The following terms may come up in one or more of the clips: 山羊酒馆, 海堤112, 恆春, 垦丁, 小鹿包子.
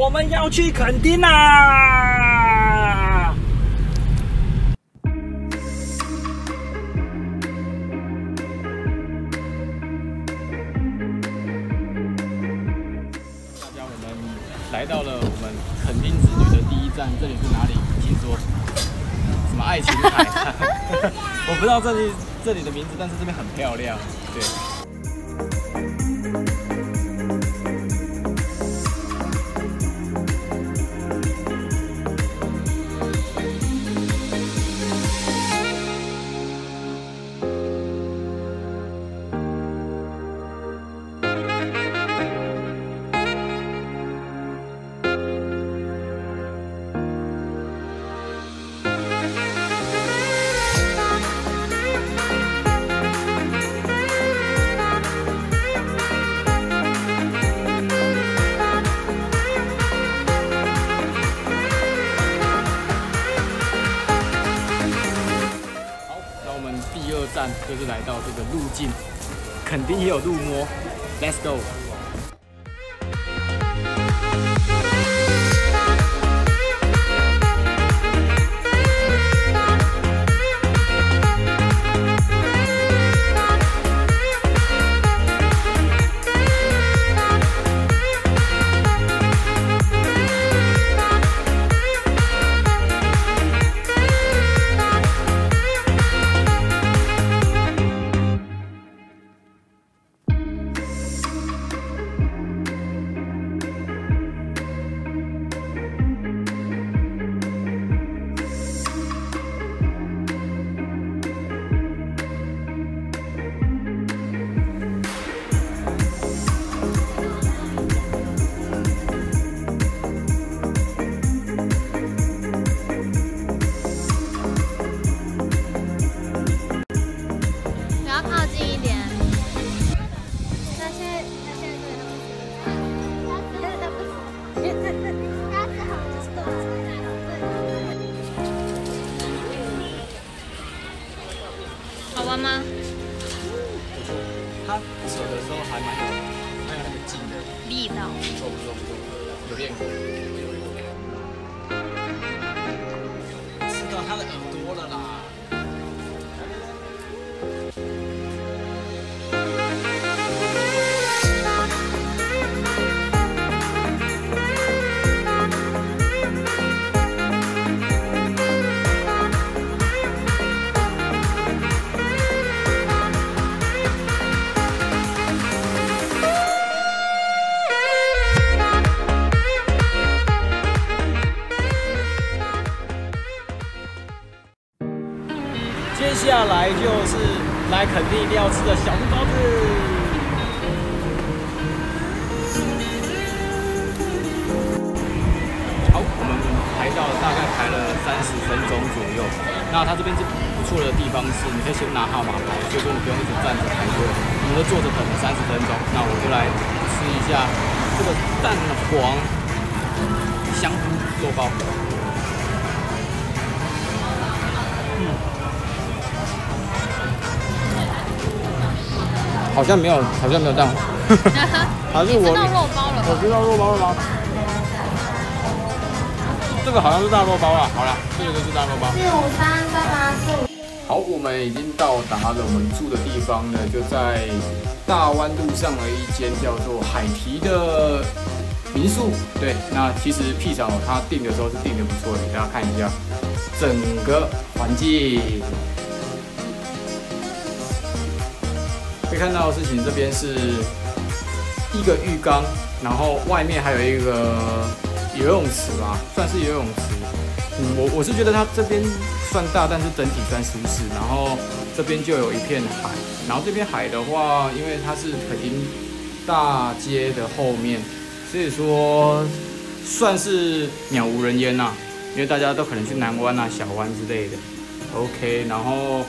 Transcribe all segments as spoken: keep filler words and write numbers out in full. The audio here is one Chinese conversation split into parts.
我们要去垦丁啦！大家，我们来到了我们垦丁之旅的第一站，这里是哪里？听说什么爱琴海？我不知道这里这里的名字，但是这边很漂亮，对。 站就是来到这个路径，肯定也有路摸 ，Let's go！ 好玩吗？不错，它走的时候还蛮有，还有那个劲的力道。不错不错不错，有练过。吃到它的耳朵了啦！ 接下来就是来垦丁一定要吃的小鹿包子。 到大概排了三十分钟左右。那它这边是不错的地方是，你可以先拿号码牌，所以说你不用一直站着排队，你就坐着等三十分钟。那我就来吃一下这个蛋黄香菇肉包。嗯，好像没有，好像没有蛋黄。还是我肉包了，我知道肉包了吗？ 这个好像是大肉包啊，好啦，这个就是大肉包。四五三三八四。好，我们已经到达了我们住的地方了，就在大湾路上的一间叫做海堤的民宿。对，那其实P嫂他订的时候是订的不错的，给大家看一下整个环境。可以看到的事情，这边是一个浴缸，然后外面还有一个。 游泳池吧，算是游泳池。嗯，我我是觉得它这边算大，但是整体算舒适。然后这边就有一片海，然后这边海的话，因为它是垦丁大街的后面，所以说算是鸟无人烟呐、啊。因为大家都可能去南湾啊、小湾之类的。OK， 然后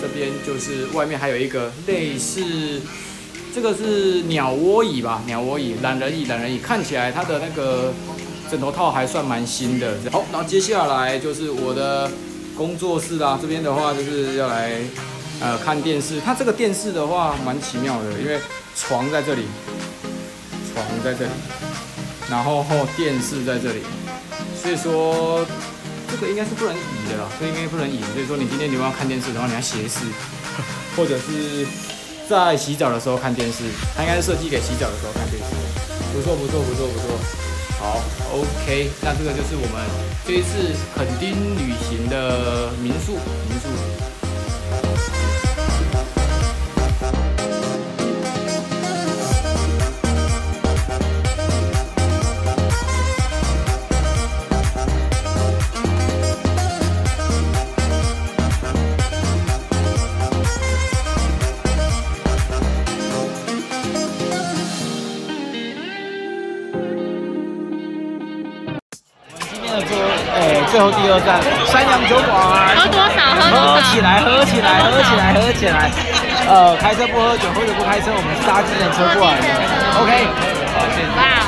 这边就是外面还有一个类似。 这个是鸟窝椅吧？鸟窝椅、懒人椅、懒人椅，看起来它的那个枕头套还算蛮新的。好，然后接下来就是我的工作室啦、啊。这边的话就是要来呃看电视。它这个电视的话蛮奇妙的，因为床在这里，床在这里，然后后电视在这里，所以说这个应该是不能移的啦，这应该不能移。所以说你今天你要看电视的话，你要斜视，或者是在洗澡的时候看电视，它应该是设计给洗澡的时候看电视。不错不错不错不错，好 ，OK， 那这个就是我们这一次垦丁旅行的民宿民宿。 最后第二站，山羊酒馆。喝多少？喝多少？喝起来，喝起来，喝起来，喝起来。呃，开车不喝酒，喝酒不开车，我们是搭计程车过来的。OK。好，谢谢。哇。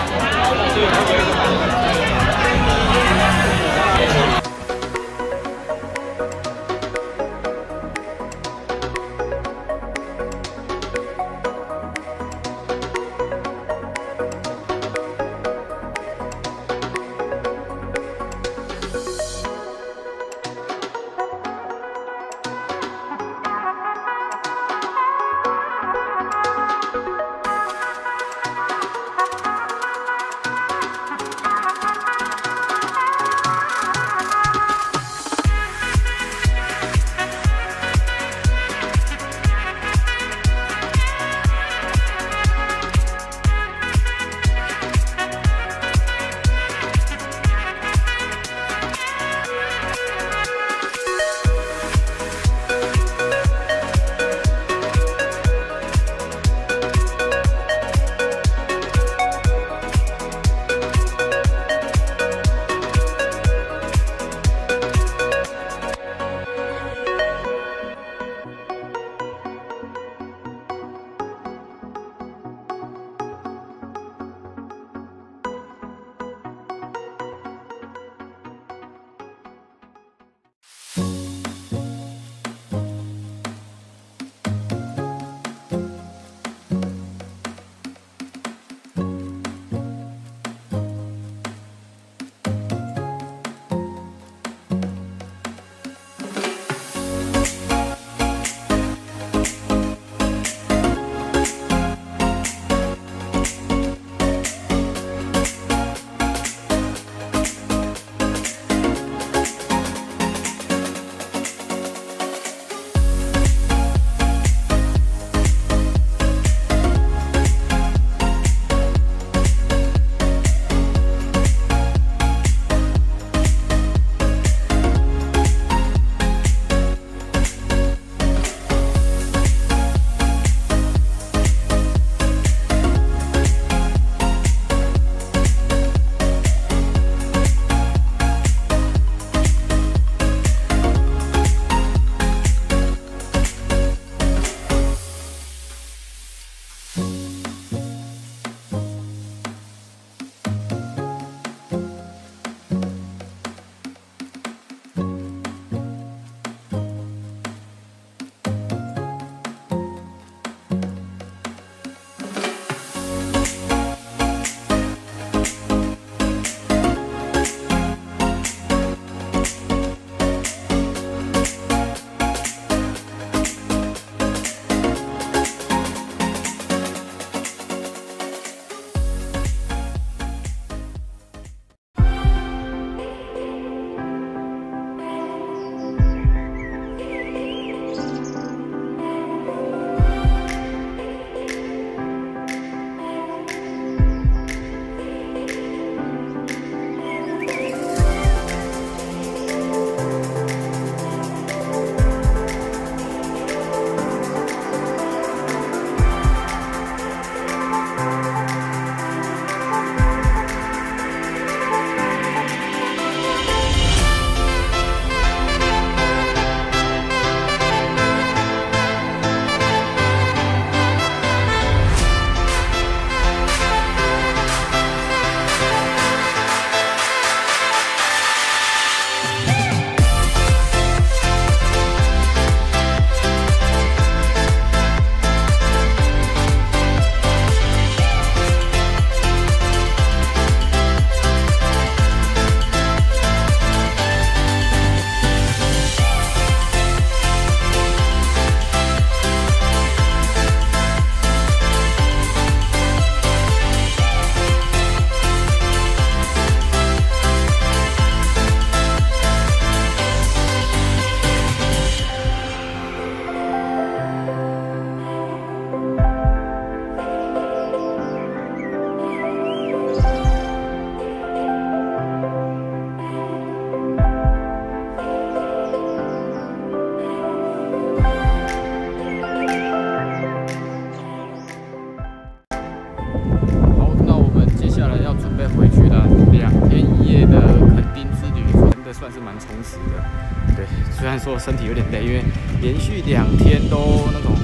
备回去了两天一夜的垦丁之旅，真的算是蛮充实的。对，虽然说身体有点累，因为连续两天都那种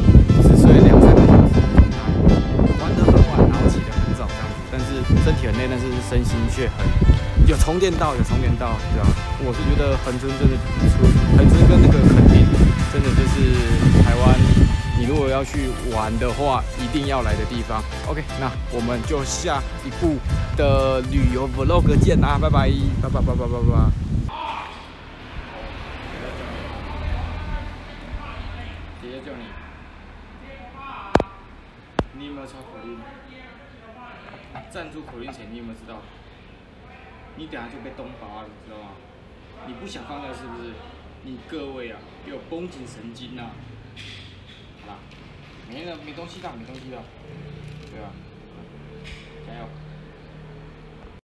只睡两三个小时的状态，玩得很晚，然后起得很早这样子，但是身体很累，但是身心却很有充电到，有充电到，对吧？我是觉得恒春真的出，恒春跟那个垦丁真的就是台湾。 你如果要去玩的话，一定要来的地方。OK， 那我们就下一步的旅游 vlog 见啦，拜拜，拜拜拜拜拜拜。姐姐叫你，你有没有抄口令？站住口令前，你有没有知道？你等下就被东拔了，你知道吗？你不想放假是不是？你各位啊，给我绷紧神经啊！ 没了，没东西了，没东西了，对吧？加油！